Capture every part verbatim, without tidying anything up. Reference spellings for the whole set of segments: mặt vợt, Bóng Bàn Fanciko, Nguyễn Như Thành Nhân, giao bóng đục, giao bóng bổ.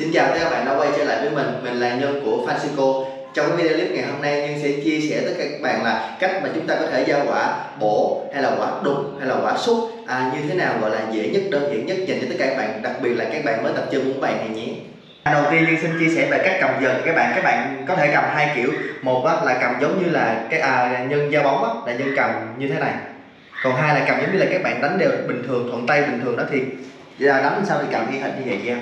Xin chào các bạn đã quay trở lại với mình, mình là Nhân của Fanciko. Trong cái video clip ngày hôm nay, Nhân sẽ chia sẻ tới các bạn là cách mà chúng ta có thể ra quả bổ hay là quả đục hay là quả sút à, như thế nào gọi là dễ nhất, đơn giản nhất dành cho tất cả các bạn, đặc biệt là các bạn mới tập chơi bóng bàn này nhé. Đầu tiên Nhân xin chia sẻ về cách cầm vợt. Các bạn các bạn có thể cầm hai kiểu, một là cầm giống như là cái à, Nhân giao bóng đó, là Nhân cầm như thế này, còn hai là cầm giống như là các bạn đánh đều bình thường, thuận tay bình thường đó, thì là đánh sao thì cầm y hệt như vậy ra.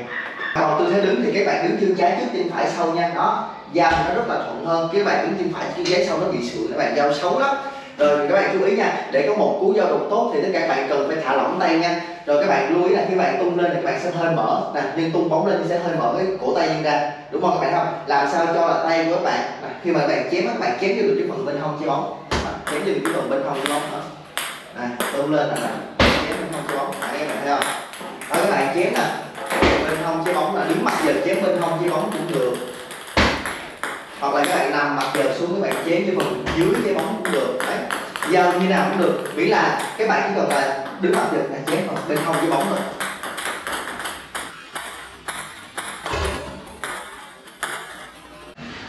Còn tôi sẽ đứng thì các bạn đứng chân trái trước chân phải sau nha, đó giao nó rất là thuận hơn. Các bạn đứng chân phải chân trái sau nó bị sượng, các bạn giao xấu lắm. Rồi các bạn chú ý nha, để có một cú giao đột tốt thì tất cả các bạn cần phải thả lỏng tay nha. Rồi các bạn lưu ý là khi bạn tung lên thì các bạn sẽ hơi mở nè, nhưng tung bóng lên thì sẽ hơi mở cái cổ tay như ra, đúng không các bạn? Không làm sao cho là tay của các bạn nè, khi mà các bạn chém, các bạn chém vô được cái phần bên hông trái bóng, chém vô được cái phần bên hông trái bóng nè, tung lên nè, chém bên hông trái bóng, các bạn thấy không? Đó, các bạn chém nè bên hông trái bóng là đứng mặt vợt chém bên hông trái bóng cũng được, hoặc là các bạn nằm mặt vợt xuống các bạn chém cái phần dưới trái bóng cũng được. Đấy, giao như nào cũng được, miễn là các bạn chỉ cần là đứng mặt vợt là chém vào bên hông trái bóng thôi.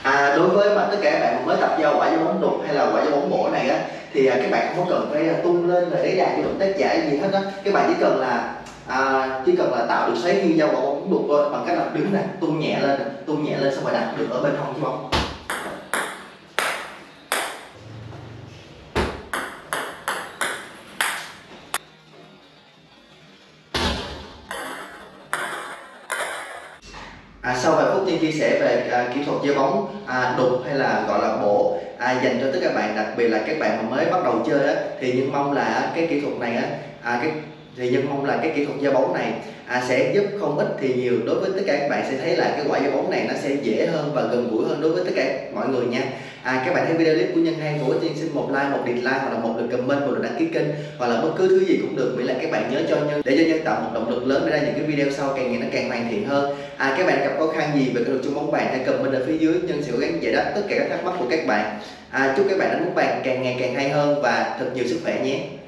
À, đối với mà tất cả các bạn mới tập giao quả giao bóng đục hay là quả giao bóng bổ này á, thì các bạn không cần phải tung lên rồi đẩy đà cái động tác giả gì hết á, các bạn chỉ cần là À, chỉ cần là tạo được xoáy khi giao quả bóng đục thôi, bằng cách là đứng này, tung nhẹ lên, tung nhẹ lên xong rồi đặt được ở bên hông trái bóng. À, sau vài phút Nhân chia sẻ về à, kỹ thuật giao bóng à, đục hay là gọi là bổ à, dành cho tất cả các bạn, đặc biệt là các bạn mà mới bắt đầu chơi á, thì Nhân mong là cái kỹ thuật này á, à, cái thì Nhân mong là cái kỹ thuật giao bóng này à, sẽ giúp không ít thì nhiều đối với tất cả các bạn, sẽ thấy là cái quả giao bóng này nó sẽ dễ hơn và gần gũi hơn đối với tất cả mọi người nha. À, các bạn thấy video clip của Nhân hay hữu ích, Nhân xin một like, một dislike hoặc là một lượt comment, một lượt đăng ký kênh hoặc là bất cứ thứ gì cũng được, miễn là các bạn nhớ cho Nhân, để cho Nhân tạo một động lực lớn để ra những cái video sau càng ngày nó càng hoàn thiện hơn. À, các bạn gặp khó khăn gì về kỹ thuật chơi bóng bàn hãy comment ở phía dưới, Nhân sẽ cố gắng giải đáp tất cả các thắc mắc của các bạn. À, chúc các bạn đánh bóng bàn càng ngày càng hay hơn và thật nhiều sức khỏe nhé.